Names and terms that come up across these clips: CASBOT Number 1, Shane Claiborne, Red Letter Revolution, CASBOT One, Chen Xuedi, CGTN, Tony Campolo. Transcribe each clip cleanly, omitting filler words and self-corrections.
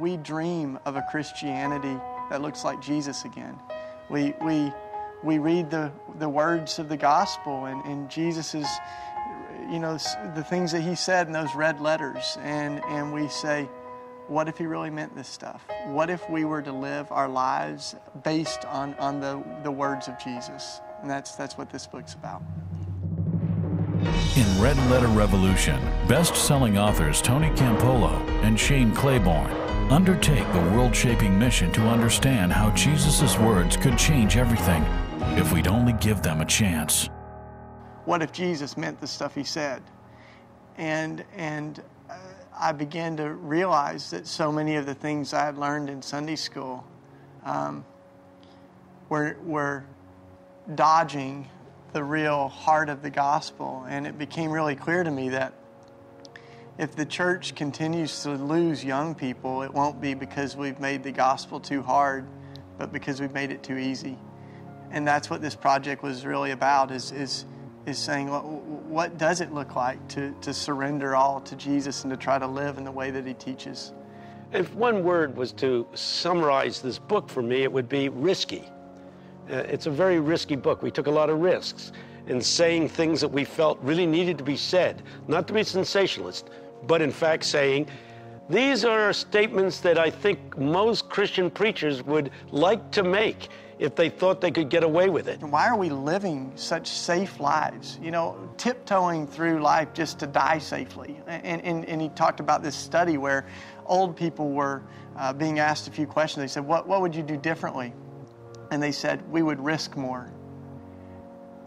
we dream of a Christianity that looks like Jesus again. We read the words of the gospel and Jesus's, you know, the things that he said in those red letters, and we say, what if he really meant this stuff? What if we were to live our lives based on the words of Jesus? And that's what this book's about. In Red Letter Revolution, best-selling authors Tony Campolo and Shane Claiborne undertake the world-shaping mission to understand how Jesus' words could change everything if we'd only give them a chance. What if Jesus meant the stuff he said? And I began to realize that so many of the things I had learned in Sunday school were dodging the real heart of the gospel. And it became really clear to me that if the church continues to lose young people, it won't be because we've made the gospel too hard, but because we've made it too easy. And that's what this project was really about, is saying, what does it look like to surrender all to Jesus and to try to live in the way that he teaches? If one word was to summarize this book for me, it would be risky. It's a very risky book. We took a lot of risks in saying things that we felt really needed to be said, not to be sensationalist, but in fact saying, these are statements that I think most Christian preachers would like to make if they thought they could get away with it. Why are we living such safe lives? You know, tiptoeing through life just to die safely. And he talked about this study where old people were being asked a few questions. They said, what would you do differently? And they said, we would risk more.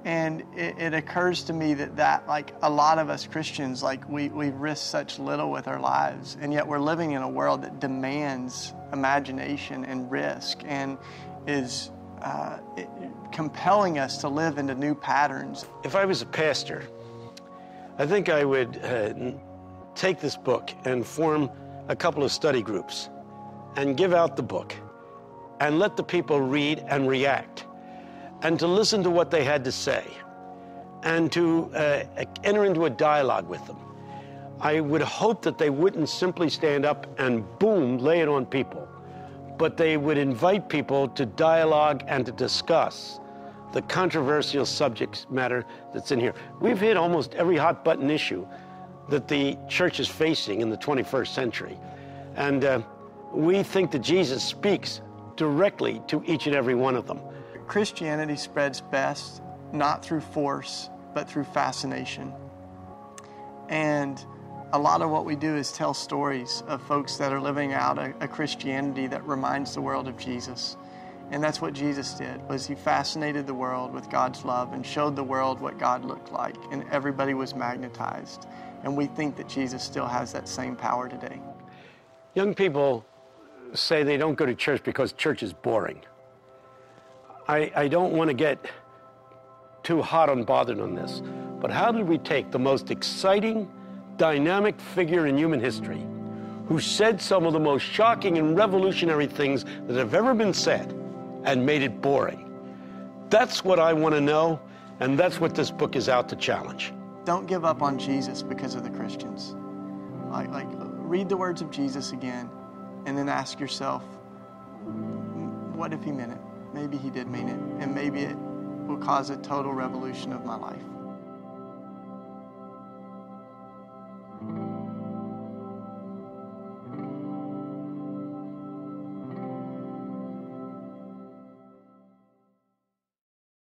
And it occurs to me that like a lot of us Christians, like we risk such little with our lives, and yet we're living in a world that demands imagination and risk, and is compelling us to live into new patterns. If I was a pastor, I think I would take this book and form a couple of study groups and give out the book and let the people read and react and to listen to what they had to say and to enter into a dialogue with them. I would hope that they wouldn't simply stand up and boom, lay it on people, but they would invite people to dialogue and to discuss the controversial subject matter that's in here. We've hit almost every hot button issue that the church is facing in the 21st century. And we think that Jesus speaks directly to each and every one of them. Christianity spreads best not through force, but through fascination. And a lot of what we do is tell stories of folks that are living out a Christianity that reminds the world of Jesus. And that's what Jesus did, was he fascinated the world with God's love and showed the world what God looked like, and everybody was magnetized. And we think that Jesus still has that same power today. Young people say they don't go to church because church is boring. I don't want to get too hot and bothered on this, but how did we take the most exciting, dynamic figure in human history who said some of the most shocking and revolutionary things that have ever been said and made it boring? That's what I want to know, and that's what this book is out to challenge. Don't give up on Jesus because of the Christians. Like read the words of Jesus again and then ask yourself, what if he meant it? Maybe he did mean it, and maybe it will cause a total revolution of my life.